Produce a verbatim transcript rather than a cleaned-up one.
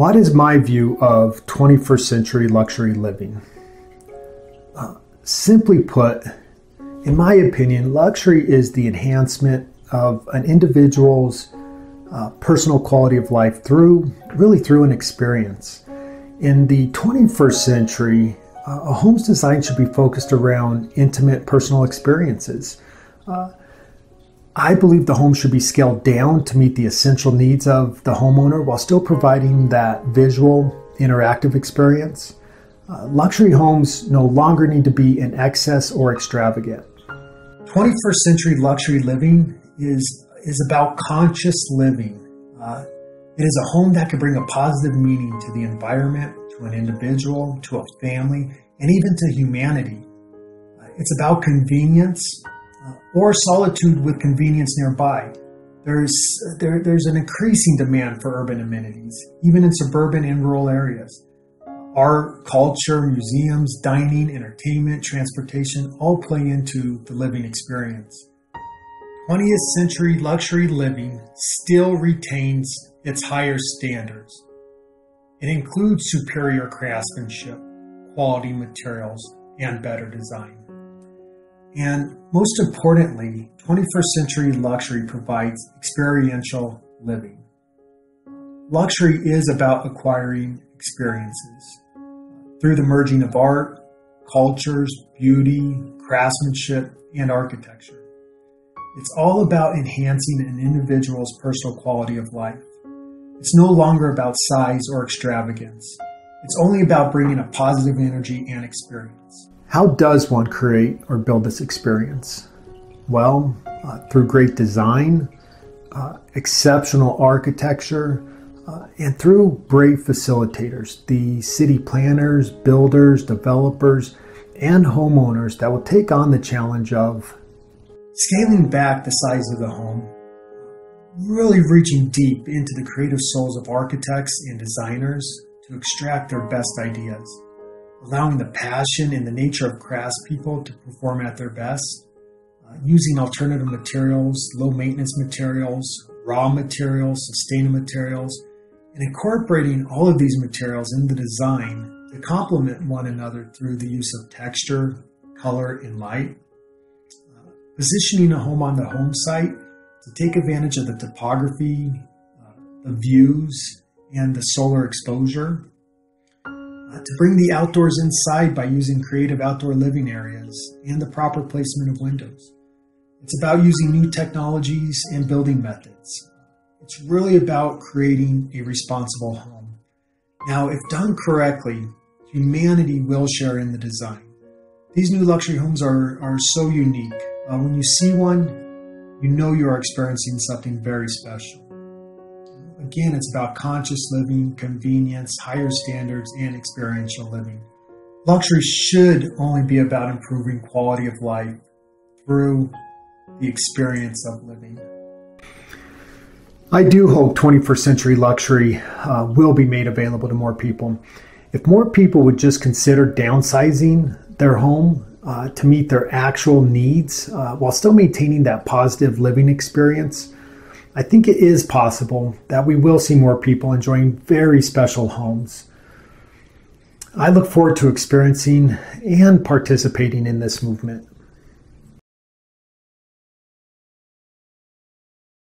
What is my view of twenty-first century luxury living? Uh, simply put, in my opinion, luxury is the enhancement of an individual's uh, personal quality of life through, really through an experience. In the twenty-first century, uh, a home's design should be focused around intimate personal experiences. Uh, I believe the home should be scaled down to meet the essential needs of the homeowner while still providing that visual, interactive experience. Uh, luxury homes no longer need to be in excess or extravagant. twenty-first century luxury living is, is about conscious living. Uh, it is a home that can bring a positive meaning to the environment, to an individual, to a family, and even to humanity. Uh, it's about convenience, Uh, or solitude with convenience nearby. There's, there, there's an increasing demand for urban amenities, even in suburban and rural areas. Art, culture, museums, dining, entertainment, transportation all play into the living experience. twentieth century luxury living still retains its higher standards. It includes superior craftsmanship, quality materials, and better design. And most importantly, twenty-first century luxury provides experiential living. Luxury is about acquiring experiences through the merging of art, cultures, beauty, craftsmanship, and architecture. It's all about enhancing an individual's personal quality of life. It's no longer about size or extravagance. It's only about bringing a positive energy and experience. How does one create or build this experience? Well, uh, through great design, uh, exceptional architecture, uh, and through brave facilitators, the city planners, builders, developers, and homeowners that will take on the challenge of scaling back the size of the home, really reaching deep into the creative souls of architects and designers to extract their best ideas, allowing the passion and the nature of craftspeople to perform at their best, uh, using alternative materials, low-maintenance materials, raw materials, sustainable materials, and incorporating all of these materials in the design to complement one another through the use of texture, color, and light. Uh, positioning a home on the home site to take advantage of the topography, uh, the views, and the solar exposure. To bring the outdoors inside by using creative outdoor living areas and the proper placement of windows. It's about using new technologies and building methods. It's really about creating a responsible home. Now, if done correctly, humanity will share in the design. These new luxury homes are, are so unique. Uh, when you see one, you know you are experiencing something very special. Again, it's about conscious living, convenience, higher standards, and experiential living. Luxury should only be about improving quality of life through the experience of living. I do hope twenty-first century luxury uh, will be made available to more people. If more people would just consider downsizing their home uh, to meet their actual needs uh, while still maintaining that positive living experience, I think it is possible that we will see more people enjoying very special homes. I look forward to experiencing and participating in this movement.